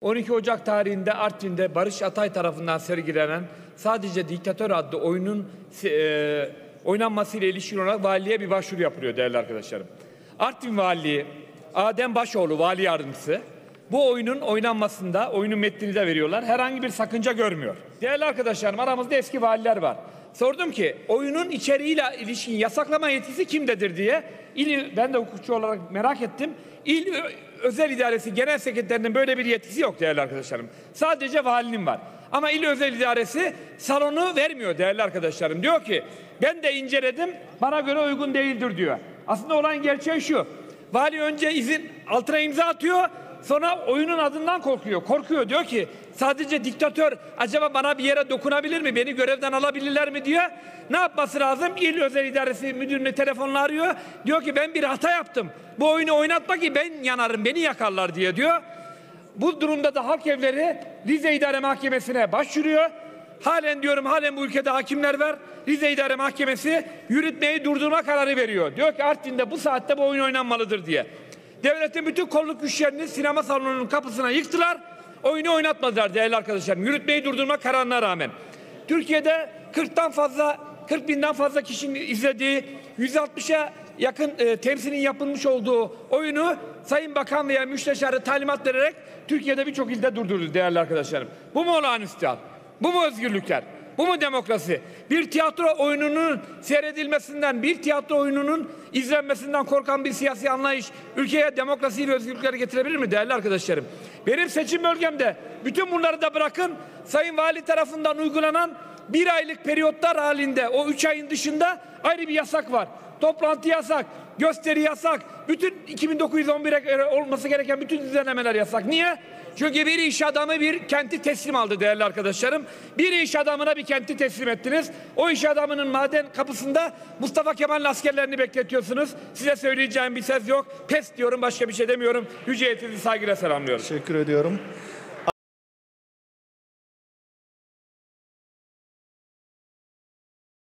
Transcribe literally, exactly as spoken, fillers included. on iki Ocak tarihinde Artvin'de Barış Atay tarafından sergilenen sadece diktatör adlı oyunun e, oynanmasıyla ilişkin olarak valiliğe bir başvuru yapılıyor değerli arkadaşlarım. Artvin Valiliği Adem Başoğlu vali yardımcısı bu oyunun oynanmasında oyunun metnini de veriyorlar. Herhangi bir sakınca görmüyor. Değerli arkadaşlarım, aramızda eski valiler var. Sordum ki oyunun içeriğiyle ilişkin yasaklama yetkisi kimdedir diye. İl, ben de hukukçu olarak merak ettim. İl Özel İdaresi Genel Sekreterinin böyle bir yetkisi yok değerli arkadaşlarım. Sadece valinin var. Ama İl Özel İdaresi salonu vermiyor değerli arkadaşlarım. Diyor ki ben de inceledim, bana göre uygun değildir diyor. Aslında olan gerçeği şu. Vali önce izin altına imza atıyor. Sonra oyunun adından korkuyor. Korkuyor diyor ki sadece diktatör acaba bana bir yere dokunabilir mi? Beni görevden alabilirler mi diyor. Ne yapması lazım? İl Özel İdaresi Müdürünü telefonla arıyor. Diyor ki ben bir hata yaptım. Bu oyunu oynatma ki ben yanarım, beni yakarlar diye diyor. Bu durumda da halk evleri Rize İdare Mahkemesi'ne başvuruyor. Halen diyorum halen bu ülkede hakimler var. Rize İdare Mahkemesi yürütmeyi durdurma kararı veriyor. Diyor ki Artvin'de bu saatte bu oyun oynanmalıdır diye. Devletin bütün kolluk güçlerini sinema salonunun kapısına yıktılar. Oyunu oynatmadılar değerli arkadaşlar. Yürütmeyi durdurma kararına rağmen. Türkiye'de kırktan fazla kırk binden fazla kişinin izlediği yüz altmışa yakın e, temsilin yapılmış olduğu oyunu Sayın Bakan veya müsteşarı talimat vererek Türkiye'de birçok ilde durdurdu değerli arkadaşlarım. Bu mu olağanüstü hal? Bu mu özgürlükler? Bu mu demokrasi? Bir tiyatro oyununun seyredilmesinden, bir tiyatro oyununun izlenmesinden korkan bir siyasi anlayış ülkeye demokrasiyi ve özgürlükleri getirebilir mi değerli arkadaşlarım? Benim seçim bölgemde bütün bunları da bırakın, Sayın Vali tarafından uygulanan bir aylık periyotlar halinde o üç ayın dışında ayrı bir yasak var. Toplantı yasak, gösteri yasak, bütün iki bin dokuz yüz on bire olması gereken bütün düzenlemeler yasak. Niye? Çünkü bir iş adamı bir kenti teslim aldı değerli arkadaşlarım. Bir iş adamına bir kenti teslim ettiniz. O iş adamının maden kapısında Mustafa Kemal'in askerlerini bekletiyorsunuz. Size söyleyeceğim bir söz yok. Pes diyorum, başka bir şey demiyorum. Yüce Heyetinizi saygıyla selamlıyorum. Teşekkür ediyorum.